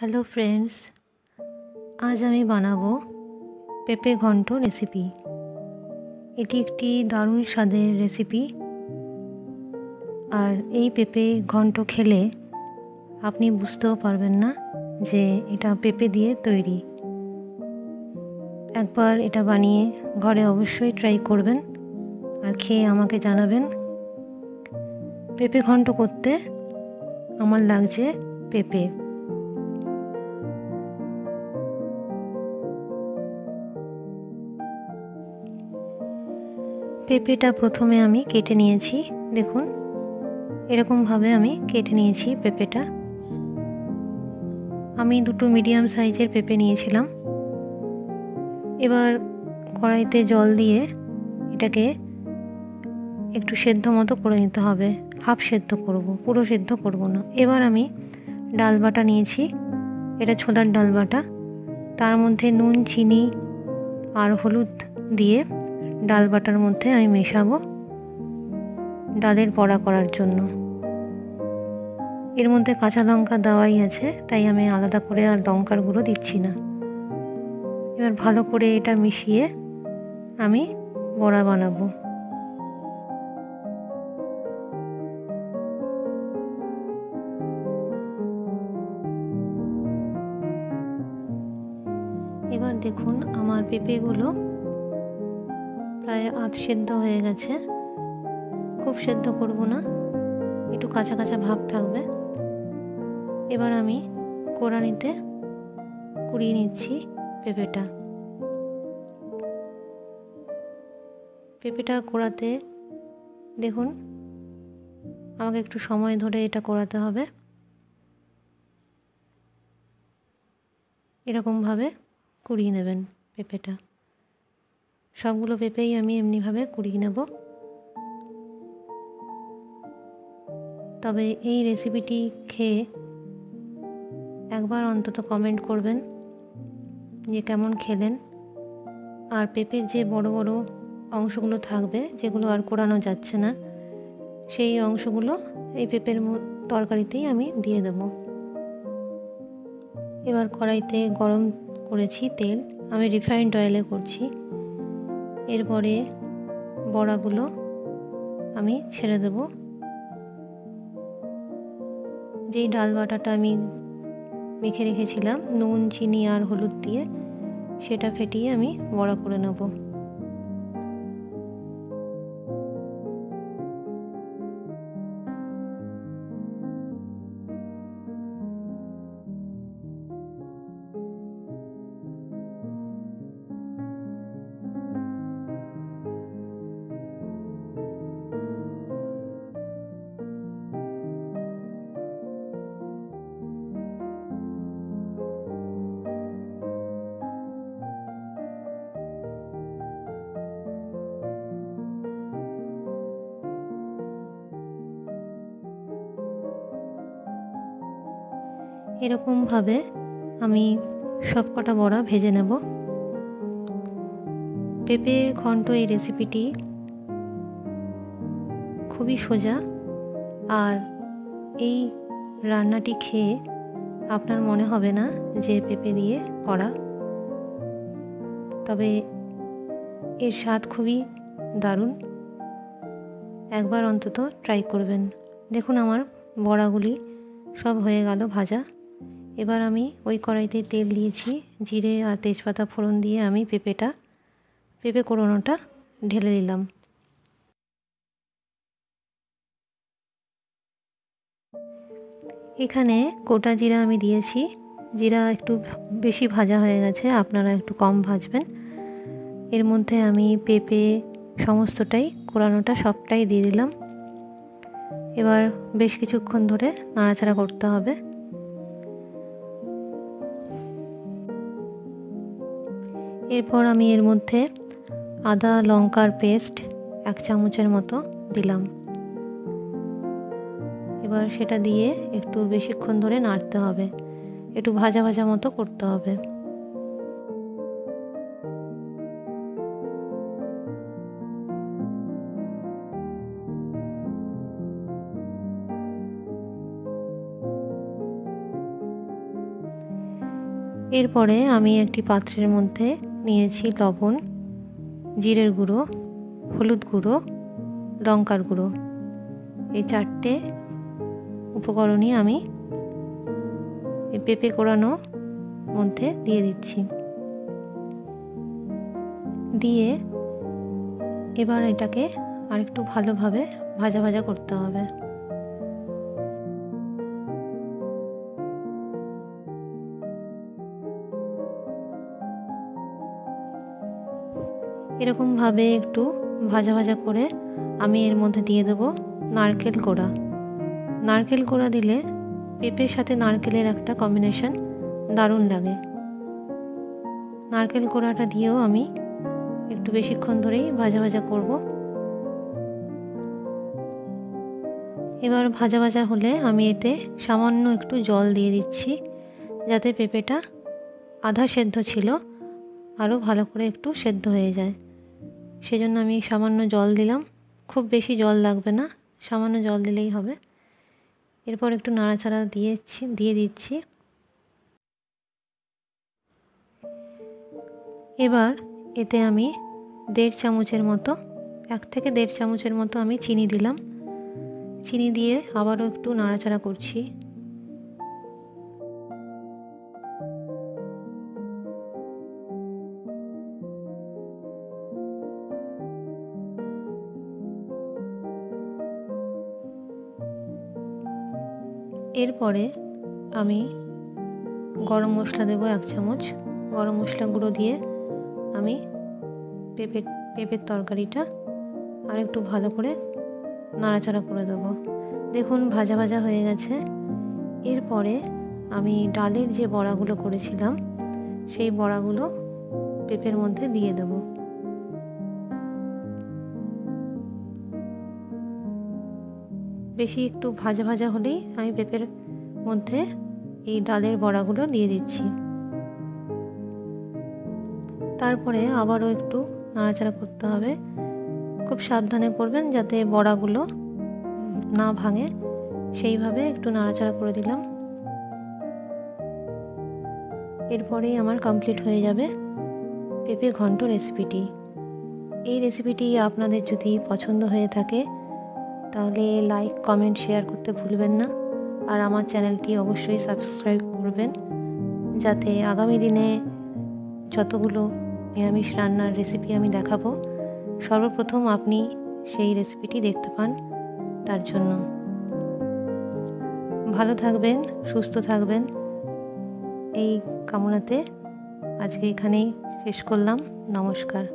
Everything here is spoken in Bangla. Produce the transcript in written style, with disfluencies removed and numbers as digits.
हेलो फ्रेंड्स, आज आमी बनाबो पेपे घंटो रेसिपी। एटी एकटी दारुण स्वादेर रेसिपि और ये पेपे घंटो खेले आपनी बुझतेओ पारबेन ना जे एटा पेपे दिए तैरी। एकबार एटा बानिए घरे अवश्यई ट्राई करबेन और खेये आमाके जानाबेन। पेपे घंटो करते आमार लागछे पेपे। पेपेटा प्रथमे आमी केटे निएछी, देखुन एरकम भावे आमी केटे निएछी। पेपेटा आमी दुटो मीडियम साइजेर पेपे निएछिलाम। एबार कड़ाईते जल दिए एटाके एकटु सेद्धो मतो करे निते होबे। हाफ सेद्धो करब, पुरो सेद्धो करब ना। एबार आमी डाल बाटा निएछी, एटा छोलार डाल बाटा। तार मध्ये नुन, चिनी आर हलुद दिए डाल बाटार मध्य आमी मेशाबो डालेर बड़ा करार जोन्नो। एर मध्य काँचा लंका देवाई आछे, ताई आमी आलादा करे आर लंकार गुड़ो दिच्छी ना। एबार भालो करे एटा मिशिये आमी बड़ा बानाबो। एबार देखुन आमार पेपेगुलो प्राय आध सेদ্ধ হয়ে গেছে। खूब সেদ্ধ করব না, একটু কাঁচা কাঁচা ভাব থাকবে। এবার আমি কোরানিতে কুড়িয়ে নিচ্ছি পেঁপেটা। পেঁপেটা কোরাতে দেখুন আমাকে একটু সময় ধরে এটা কোরাতে হবে। এরকম ভাবে কুড়িয়ে নেবেন পেঁপেটা। সবগুলো পেঁপেই আমি এমনিভাবে কুড়িয়ে নেব। তবে এই রেসিপিটি খেয়ে একবার অন্তত কমেন্ট করবেন যে কেমন খেলেন। আর পেঁপের যে বড় বড় অংশগুলো থাকবে, যেগুলো আর কোরানো যাচ্ছে না, সেই অংশগুলো এই পেঁপের তরকারিতেই আমি দিয়ে দেব। এবার কড়াইতে গরম করেছি তেল, আমি রিফাইন্ড অয়েলে করছি। এরপরে বড়াগুলো আমি ছেড়ে দেব। যেই ডাল বাটাটা আমি মেখে রেখেছিলাম নুন, চিনি আর হলুদ দিয়ে, সেটা ফেটিয়ে আমি বড়া করে নেব। এরকমভাবে আমি সবকটা বড়া ভেজে নেব। পেঁপে ঘন্ট এই রেসিপিটি খুবই সোজা। আর এই রান্নাটি খেয়ে আপনার মনে হবে না যে পেঁপে দিয়ে করা, তবে এর স্বাদ খুবই দারুণ। একবার অন্তত ট্রাই করবেন। দেখুন আমার বড়াগুলি সব হয়ে গেল ভাজা। এবার আমি ওই কড়াইতে তেল দিয়েছি, জিরে আর তেজপাতা ফোড়ন দিয়ে আমি পেঁপে কোরানোটা ঢেলে দিলাম। এখানে গোটা জিরা আমি দিয়েছি। জিরা একটু বেশি ভাজা হয়ে গেছে, আপনারা একটু কম ভাজবেন। এর মধ্যে আমি পেঁপে সমস্তটাই কোরানোটা সবটাই দিয়ে দিলাম। এবার বেশ কিছুক্ষণ ধরে নাড়াচাড়া করতে হবে। এরপর আমি এর মধ্যে আদা লঙ্কার পেস্ট 1 চামচের মতো দিলাম। এবার সেটা দিয়ে একটু বেশিক্ষণ ধরে নাড়তে হবে, একটু ভাজা ভাজা মতো করতে হবে। এরপরে আমি একটি পাত্রের মধ্যে নিয়েছি লবণ, জিরের গুঁড়ো, হলুদ গুঁড়ো, লঙ্কার গুঁড়ো, এই চারটে উপকরণই আমি পেঁপে কোরানো মধ্যে দিয়ে দিচ্ছি। দিয়ে এবার এটাকে আরেকটু ভালোভাবে ভাজা ভাজা করতে হবে। এরকমভাবে একটু ভাজা ভাজা করে আমি এর মধ্যে দিয়ে দেবো নারকেল কোড়া। নারকেল কোড়া দিলে পেঁপের সাথে নারকেলের একটা কম্বিনেশন দারুণ লাগে। নারকেল কোড়াটা দিয়েও আমি একটু বেশিক্ষণ ধরেই ভাজা ভাজা করব। এবার ভাজা ভাজা হলে আমি এতে সামান্য একটু জল দিয়ে দিচ্ছি, যাতে পেঁপেটা আধা সেদ্ধ ছিল আরও ভালো করে একটু সেদ্ধ হয়ে যায়। সেজন্য আমি সামান্য জল দিলাম, খুব বেশি জল লাগবে না, সামান্য জল দিলেই হবে। এরপর একটু নাড়াচাড়া দিয়ে দিচ্ছি। এবার এতে আমি 1.5 চামচের মতো, 1 থেকে 1.5 চামচের মতো আমি চিনি দিলাম। চিনি দিয়ে আবারও একটু নাড়াচাড়া করছি। এরপরে আমি গরম মশলা দেবো 1 চামচ। গরম মশলা গুঁড়ো দিয়ে আমি পেঁপের তরকারিটা আর একটু ভালো করে নাড়াচাড়া করে দেবো। দেখুন ভাজা ভাজা হয়ে গেছে। এরপরে আমি ডালের যে বড়াগুলো করেছিলাম সেই বড়াগুলো পেঁপের মধ্যে দিয়ে দেবো। বেশি একটু ভাজা ভাজা হলেই আমি পেঁপের মধ্যে এই ডালের বড়াগুলো দিয়ে দিচ্ছি। তারপরে আবারও একটু নাড়াচাড়া করতে হবে। খুব সাবধানে করবেন যাতে বড়াগুলো না ভাঙে, সেইভাবে একটু নাড়াচাড়া করে দিলাম। এরপরেই আমার কমপ্লিট হয়ে যাবে পেঁপে ঘন্ট রেসিপিটি। এই রেসিপিটি আপনাদের যদি পছন্দ হয়ে থাকে তাহলে লাইক, কমেন্ট, শেয়ার করতে ভুলবেন না। আর আমার চ্যানেলটি অবশ্যই সাবস্ক্রাইব করবেন, যাতে আগামী দিনে যতগুলো নিরামিষ রান্নার রেসিপি আমি দেখাবো সর্বপ্রথম আপনি সেই রেসিপিটি দেখতে পান। তার জন্য ভালো থাকবেন, সুস্থ থাকবেন, এই কামনাতে আজকে এখানেই শেষ করলাম। নমস্কার।